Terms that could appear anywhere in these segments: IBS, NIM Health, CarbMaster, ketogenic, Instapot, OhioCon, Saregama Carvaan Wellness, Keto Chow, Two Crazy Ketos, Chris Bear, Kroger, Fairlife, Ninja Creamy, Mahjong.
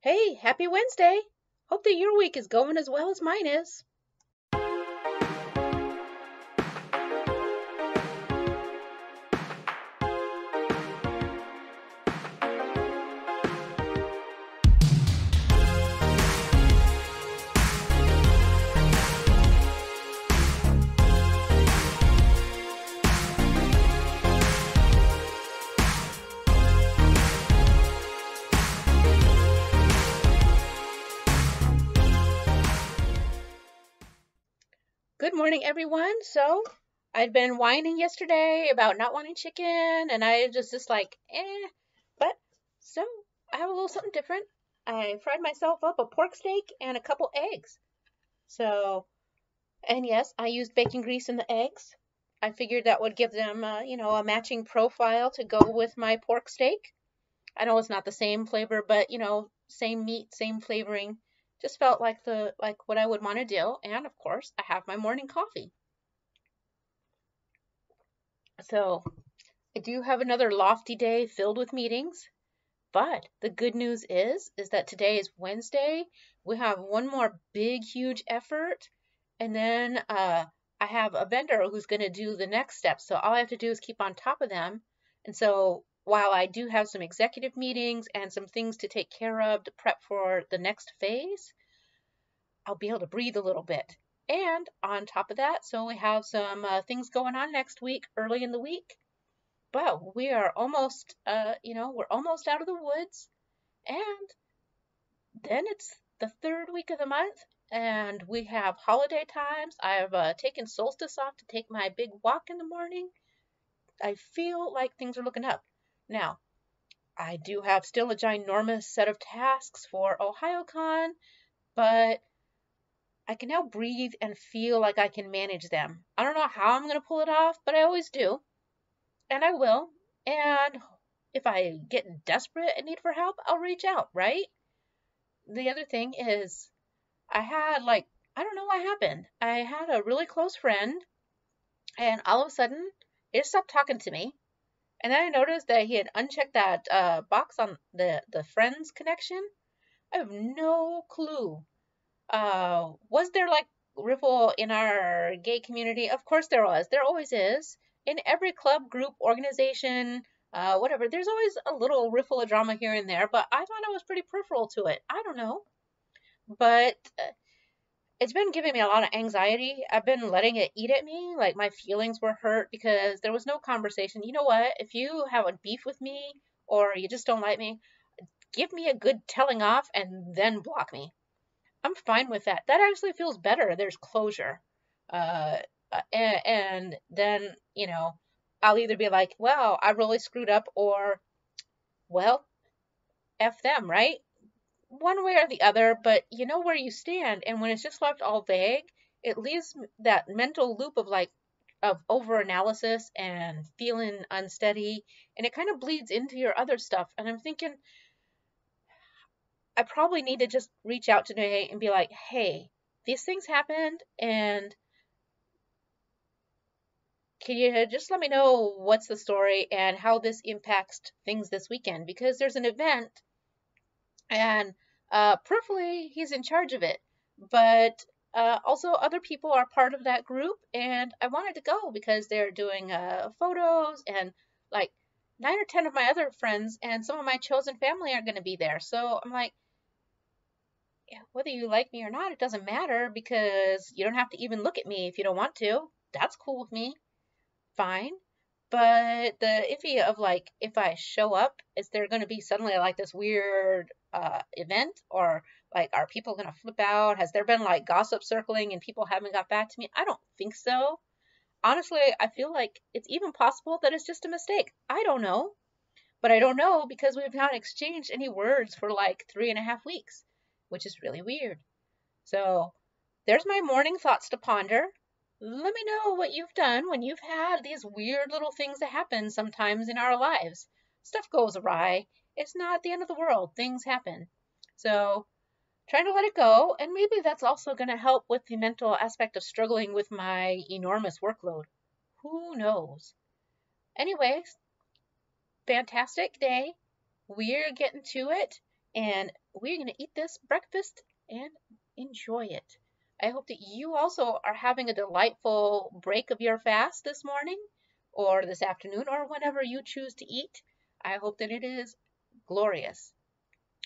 Hey, happy Wednesday! Hope that your week is going as well as mine is. Good morning, everyone. So I'd been whining yesterday about not wanting chicken, and I just like, But so I have a little something different. I fried myself up a pork steak and a couple eggs. So, and yes, I used bacon grease in the eggs. I figured that would give them, a matching profile to go with my pork steak. I know it's not the same flavor, but same meat, same flavoring. Just felt like what I would want to do, and of course I have my morning coffee. So I do have another lofty day filled with meetings, but the good news is that today is Wednesday. We have one more big huge effort, and then I have a vendor who's going to do the next step. So all I have to do is keep on top of them. And so while I do have some executive meetings and some things to take care of to prep for the next phase, I'll be able to breathe a little bit. And on top of that, so we have some things going on next week, early in the week. But we are almost, we're almost out of the woods. And then it's the third week of the month, and we have holiday times. I've taken solstice off to take my big walk in the morning. I feel like things are looking up. Now, I do have still a ginormous set of tasks for OhioCon, but I can now breathe and feel like I can manage them. I don't know how I'm going to pull it off, but I always do, and I will. And if I get desperate and need for help, I'll reach out, right? The other thing is I had I don't know what happened. I had a really close friend, and all of a sudden it stopped talking to me. And then I noticed that he had unchecked that box on the friends connection. I have no clue. Was there ripple in our gay community? Of course there was. There always is. In every club, group, organization, whatever, there's always a little riffle of drama here and there, but I thought I was pretty peripheral to it. I don't know. But it's been giving me a lot of anxiety. I've been letting it eat at me. My feelings were hurt because there was no conversation. You know what? If you have a beef with me or you just don't like me, give me a good telling off and then block me. I'm fine with that. That actually feels better. There's closure. And then, I'll either be like, well, I really screwed up, or, well, F them, right? One way or the other, but you know where you stand. And when it's just left all vague, it leaves that mental loop of over-analysis and feeling unsteady, and it kind of bleeds into your other stuff. And I'm thinking, I probably need to just reach out today and be like, hey, these things happened, and can you just let me know what's the story and how this impacts things this weekend? Because there's an event, and peripherally he's in charge of it, but also other people are part of that group, and I wanted to go because they're doing photos, and 9 or 10 of my other friends and some of my chosen family are going to be there. So I'm like, yeah, whether you like me or not, it doesn't matter, because you don't have to even look at me if you don't want to. That's cool with me, fine. But the iffy of if I show up, is there going to be suddenly this weird event, or are people going to flip out? Has there been gossip circling and people haven't got back to me? I don't think so. Honestly, I feel like it's even possible that it's just a mistake. I don't know, but I don't know because we've not exchanged any words for 3.5 weeks, which is really weird. So there's my morning thoughts to ponder. Let me know what you've done when you've had these weird little things that happen sometimes in our lives. Stuff goes awry. It's not the end of the world. Things happen. So trying to let it go, and maybe that's also going to help with the mental aspect of struggling with my enormous workload. Who knows? Anyways, fantastic day. We're getting to it, And we're going to eat this breakfast and enjoy it. I hope that you also are having a delightful break of your fast this morning or this afternoon or whenever you choose to eat. I hope that it is glorious.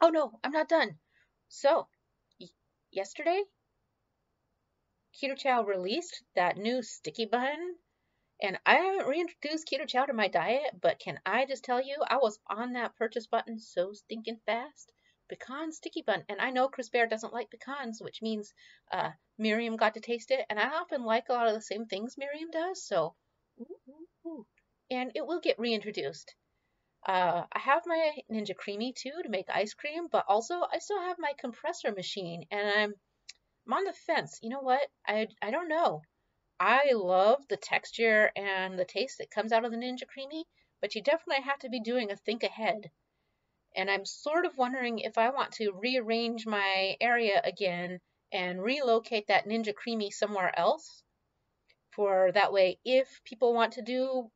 Oh no, I'm not done. So, yesterday, Keto Chow released that new sticky bun, and I haven't reintroduced Keto Chow to my diet, but can I just tell you, I was on that purchase button so stinking fast. Pecan sticky bun, and I know Chris Bear doesn't like pecans, which means Miriam got to taste it, and I often like a lot of the same things Miriam does, so, and it will get reintroduced. I have my Ninja Creamy too to make ice cream, but also I still have my compressor machine, and I'm on the fence. You know what? I don't know. I love the texture and the taste that comes out of the Ninja Creamy, but you definitely have to be doing a think ahead. And I'm sort of wondering if I want to rearrange my area again and relocate that Ninja Creamy somewhere else. For that way, if people want to do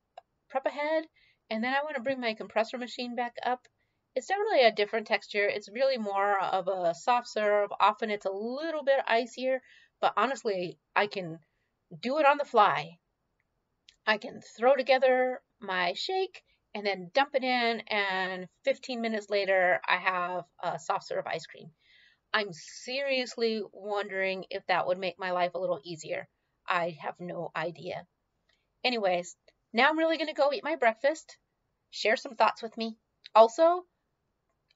prep ahead, and then I want to bring my compressor machine back up. It's definitely a different texture. It's really more of a soft serve. Often it's a little bit icier, but honestly, I can do it on the fly. I can throw together my shake and then dump it in, and 15 minutes later, I have a soft serve ice cream. I'm seriously wondering if that would make my life a little easier. I have no idea. Anyways, now I'm really going to go eat my breakfast. Share some thoughts with me. Also,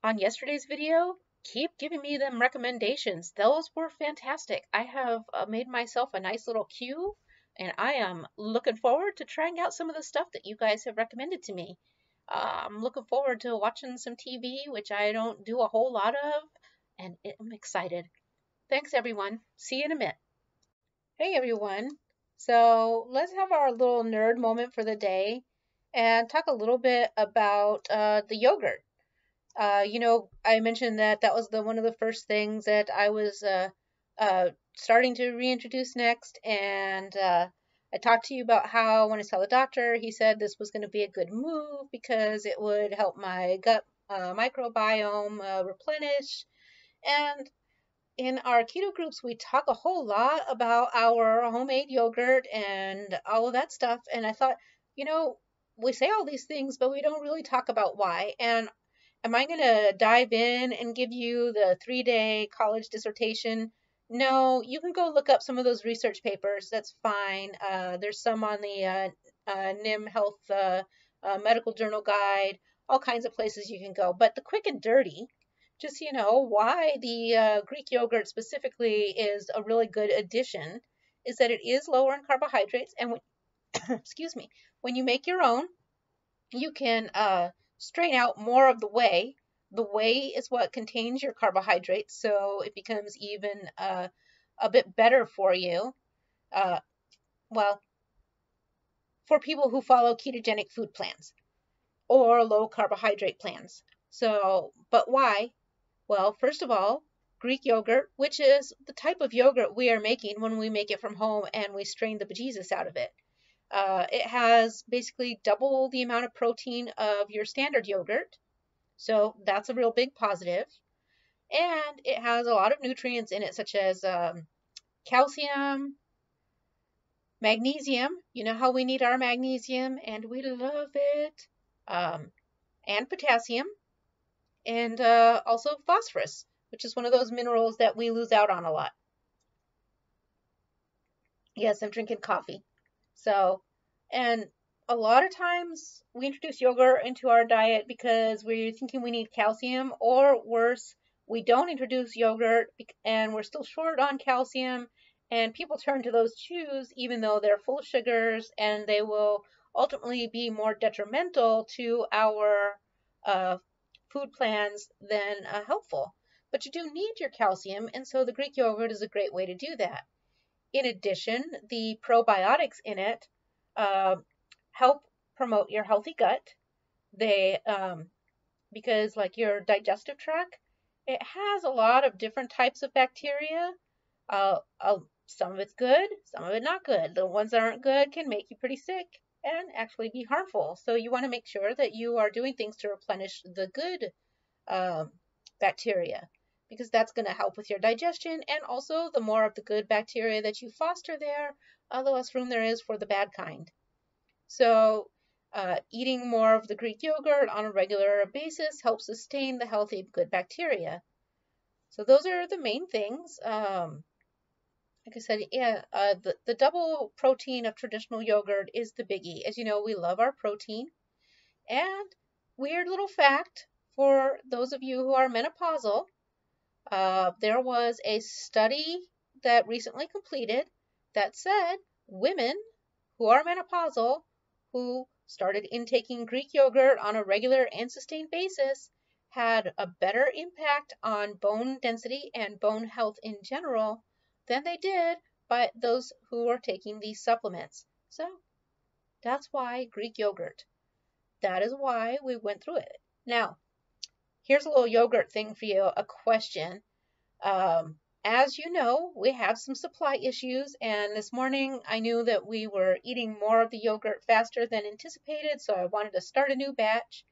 on yesterday's video, keep giving me them recommendations. Those were fantastic. I have made myself a nice little queue, and I am looking forward to trying out some of the stuff that you guys have recommended to me. I'm looking forward to watching some TV, which I don't do a whole lot of, and I'm excited. Thanks, everyone. See you in a minute. Hey, everyone. So let's have our little nerd moment for the day and talk a little bit about the yogurt. You know, I mentioned that that was one of the first things that I was starting to reintroduce next. And I talked to you about how when I saw the doctor, he said this was going to be a good move because it would help my gut microbiome replenish. And in our keto groups, we talk a whole lot about our homemade yogurt and all of that stuff. And I thought, you know, we say all these things, but we don't really talk about why. And am I going to dive in and give you the 3-day college dissertation? No, you can go look up some of those research papers. That's fine. There's some on the NIM Health Medical Journal Guide, all kinds of places you can go. But the quick and dirty, just so you know, why the Greek yogurt specifically is a really good addition is that it is lower in carbohydrates. And when, excuse me, when you make your own, you can strain out more of the whey. The whey is what contains your carbohydrates, so it becomes even a bit better for you. Well, for people who follow ketogenic food plans or low carbohydrate plans. So, but why? Well, first of all, Greek yogurt, which is the type of yogurt we are making when we make it from home and we strain the bejesus out of it. It has basically double the amount of protein of your standard yogurt. So that's a real big positive. And it has a lot of nutrients in it, such as calcium, magnesium. You know how we need our magnesium, and we love it. And potassium, and also phosphorus, which is one of those minerals that we lose out on a lot. Yes, I'm drinking coffee. So, and a lot of times we introduce yogurt into our diet because we're thinking we need calcium, or worse, we don't introduce yogurt and we're still short on calcium, and people turn to those chews even though they're full of sugars, and they will ultimately be more detrimental to our food plans than helpful. But you do need your calcium, and so the Greek yogurt is a great way to do that. In addition, the probiotics in it help promote your healthy gut. They because like your digestive tract, it has a lot of different types of bacteria. Some of it's good, some of it not good. The ones that aren't good can make you pretty sick and actually be harmful. So you want to make sure that you are doing things to replenish the good bacteria, because that's going to help with your digestion. And also, the more of the good bacteria that you foster there, the less room there is for the bad kind. So eating more of the Greek yogurt on a regular basis helps sustain the healthy good bacteria. So those are the main things. Like I said, the double protein of traditional yogurt is the biggie. As you know, we love our protein. And weird little fact for those of you who are menopausal, there was a study that recently completed that said women who are menopausal who started intaking Greek yogurt on a regular and sustained basis had a better impact on bone density and bone health in general than they did by those who were taking these supplements. So that's why Greek yogurt. That is why we went through it. Now, here's a little yogurt thing for you, a question. As you know, we have some supply issues, and this morning I knew that we were eating more of the yogurt faster than anticipated, so I wanted to start a new batch.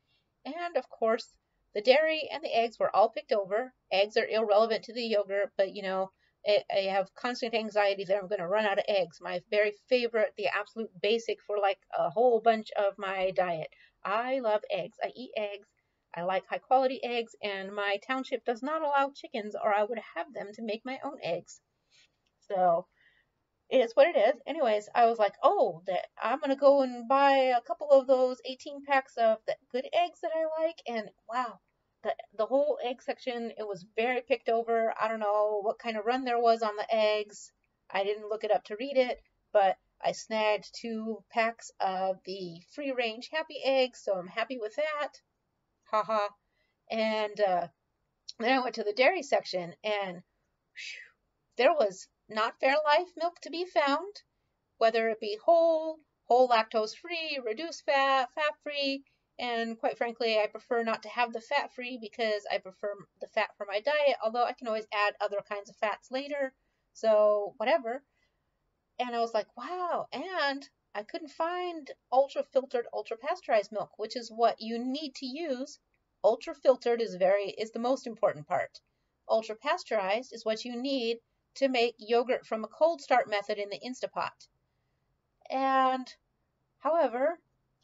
And of course, the dairy and the eggs were all picked over. Eggs are irrelevant to the yogurt, but you know, I have constant anxiety that I'm going to run out of eggs. My very favorite, the absolute basic for like a whole bunch of my diet. I love eggs. I eat eggs. I like high quality eggs, and my township does not allow chickens or I would have them to make my own eggs. So it is what it is. Anyways, I was like, oh, I'm going to go and buy a couple of those 18 packs of the good eggs that I like, and wow. The whole egg section, it was very picked over. I don't know what kind of run there was on the eggs. I didn't look it up to read it, but I snagged 2 packs of the free-range happy eggs, so I'm happy with that. Haha. And then I went to the dairy section, and whew, there was not Fairlife milk to be found, whether it be whole lactose-free, reduced fat, fat-free. And quite frankly, I prefer not to have the fat-free because I prefer the fat for my diet, although I can always add other kinds of fats later, so whatever. And I was like, wow, and I couldn't find ultra-filtered, ultra-pasteurized milk, which is what you need to use. Ultra-filtered is the most important part. Ultra-pasteurized is what you need to make yogurt from a cold start method in the Instapot. And, however,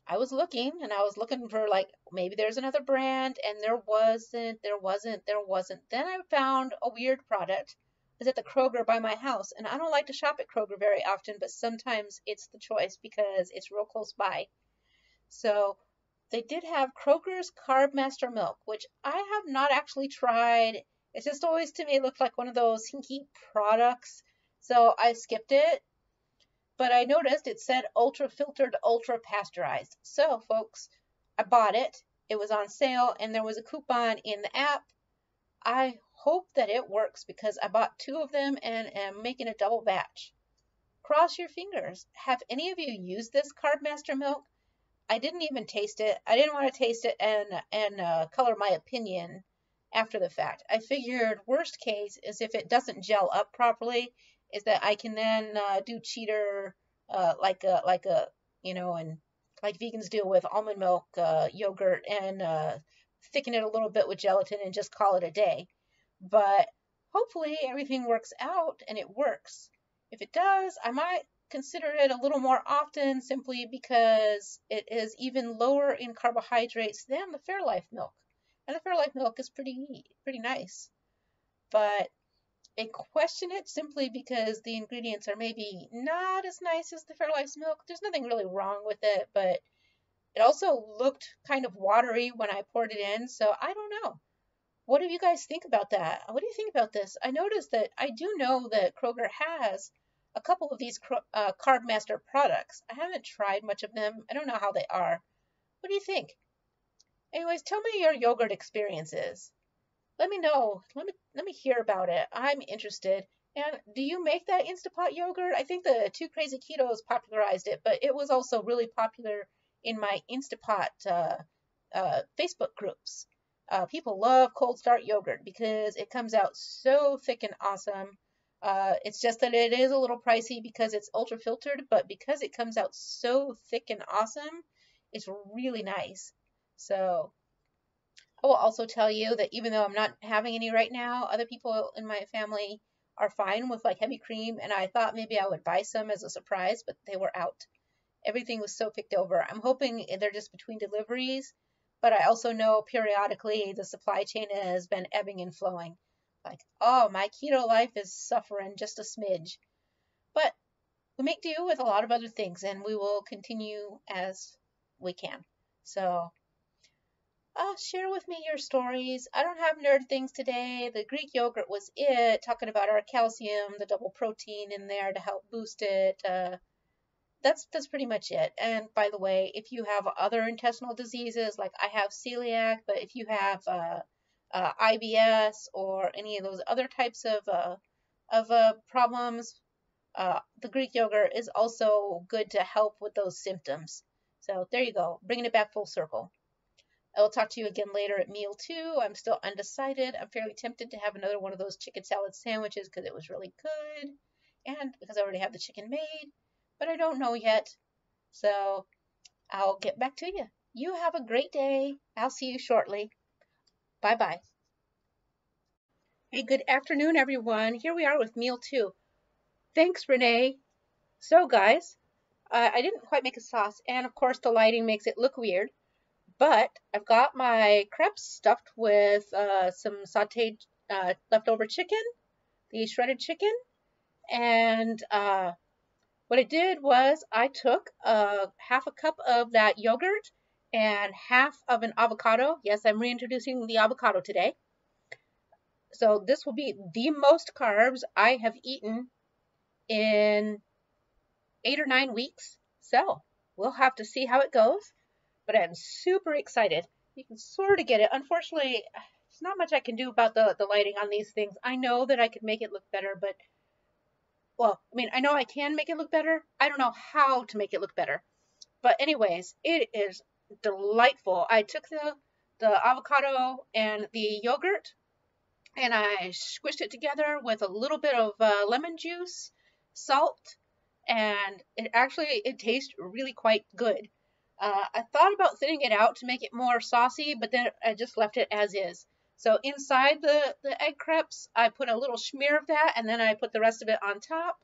I was looking, and I was looking for, like, maybe there's another brand, and there wasn't. Then I found a weird product. It was at the Kroger by my house, and I don't like to shop at Kroger very often, but sometimes it's the choice because it's real close by. So they did have Kroger's CarbMaster milk, which I have not actually tried. It just always, to me, looked like one of those hinky products, so I skipped it. But I noticed it said ultra-filtered, ultra-pasteurized. So, folks, I bought it. It was on sale, and there was a coupon in the app. I hope that it works because I bought 2 of them and am making a double batch. Cross your fingers. Have any of you used this CarbMaster milk? I didn't even taste it. I didn't want to taste it and color my opinion after the fact. I figured worst case is if it doesn't gel up properly, is that I can then do cheater like a you know, and like vegans do with almond milk, yogurt, and thicken it a little bit with gelatin and just call it a day. But hopefully everything works out, and it works. If it does, I might consider it a little more often simply because it is even lower in carbohydrates than the Fairlife milk, and the Fairlife milk is pretty nice, but I question it simply because the ingredients are maybe not as nice as the Fairlife's milk. There's nothing really wrong with it, but it also looked kind of watery when I poured it in, so I don't know. What do you guys think about that? What do you think about this? I noticed that I do know that Kroger has a couple of these CarbMaster products. I haven't tried much of them. I don't know how they are. What do you think? Anyways, tell me your yogurt experiences. Let me know. Let me hear about it. I'm interested. And do you make that Instapot yogurt? I think the Two Crazy Ketos popularized it, but it was also really popular in my Instapot Facebook groups. People love cold start yogurt because it comes out so thick and awesome. It's just that it is a little pricey because it's ultra filtered, but because it comes out so thick and awesome, it's really nice. So I will also tell you that even though I'm not having any right now, other people in my family are fine with like heavy cream, and I thought maybe I would buy some as a surprise, but they were out. Everything was so picked over. I'm hoping they're just between deliveries, but I also know periodically the supply chain has been ebbing and flowing. Like, oh, my keto life is suffering just a smidge. But we make do with a lot of other things, and we will continue as we can. So share with me your stories. I don't have nerd things today. The Greek yogurt was it, talking about our calcium, the double protein in there to help boost it. That's pretty much it. And by the way, if you have other intestinal diseases, like I have celiac, but if you have IBS or any of those other types of problems, the Greek yogurt is also good to help with those symptoms. So there you go, bringing it back full circle. I will talk to you again later at meal 2. I'm still undecided. I'm fairly tempted to have another one of those chicken salad sandwiches because it was really good and because I already have the chicken made, but I don't know yet. So I'll get back to you. You have a great day. I'll see you shortly. Bye-bye. Hey, good afternoon, everyone. Here we are with meal 2. Thanks, Renee. So, guys, I didn't quite make a sauce, and, of course, the lighting makes it look weird, but I've got my crepes stuffed with some sautéed leftover chicken, the shredded chicken, and what I did was I took half a cup of that yogurt and half of an avocado. Yes, I'm reintroducing the avocado today. So this will be the most carbs I have eaten in 8 or 9 weeks. So we'll have to see how it goes. But I'm super excited. You can sort of get it. Unfortunately, there's not much I can do about the lighting on these things. I know that I could make it look better, but, well, I mean, I know I can make it look better. I don't know how to make it look better. But anyways, it is delightful. I took the avocado and the yogurt, and I squished it together with a little bit of lemon juice, salt, and it tastes really quite good. I thought about thinning it out to make it more saucy, but then I just left it as is. So inside the egg crepes, I put a little smear of that, and then I put the rest of it on top.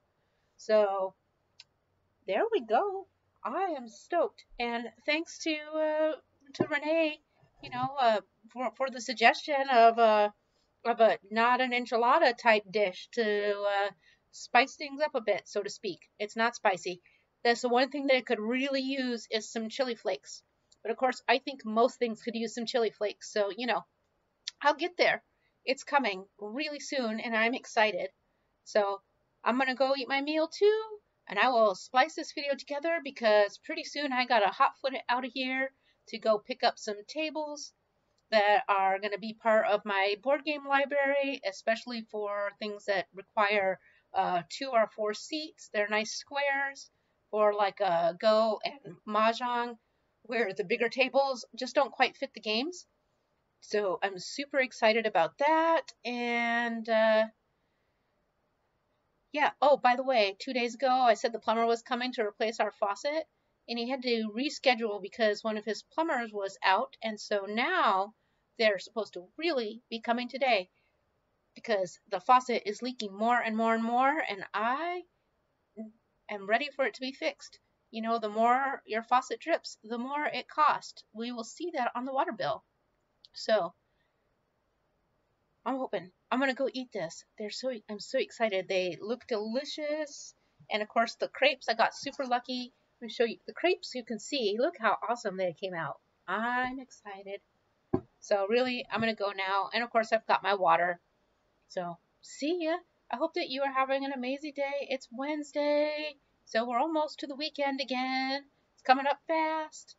So there we go. I am stoked. And thanks to Renee, you know, for the suggestion of a not an enchilada type dish to spice things up a bit, so to speak. It's not spicy. That's the one thing that it could really use is some chili flakes. But of course, I think most things could use some chili flakes. So, you know, I'll get there. It's coming really soon, and I'm excited. So I'm going to go eat my meal too, and I will splice this video together because pretty soon I got to hot-foot it out of here to go pick up some tables that are going to be part of my board game library, especially for things that require 2 or 4 seats. They're nice squares. Or like a Go and Mahjong, where the bigger tables just don't quite fit the games. So I'm super excited about that. And yeah, oh, by the way, 2 days ago, I said the plumber was coming to replace our faucet, and he had to reschedule because one of his plumbers was out. And so now they're supposed to really be coming today because the faucet is leaking more and more and more. And I'm ready for it to be fixed. You know, the more your faucet drips, the more it costs. We will see that on the water bill. So I'm hoping. I'm gonna go eat this. I'm so excited. They look delicious. And of course the crepes, I got super lucky. Let me show you the crepes. You can see, look how awesome they came out. I'm excited. So really, I'm gonna go now. And of course I've got my water. So see ya. I hope that you are having an amazing day. It's Wednesday, so we're almost to the weekend again. It's coming up fast.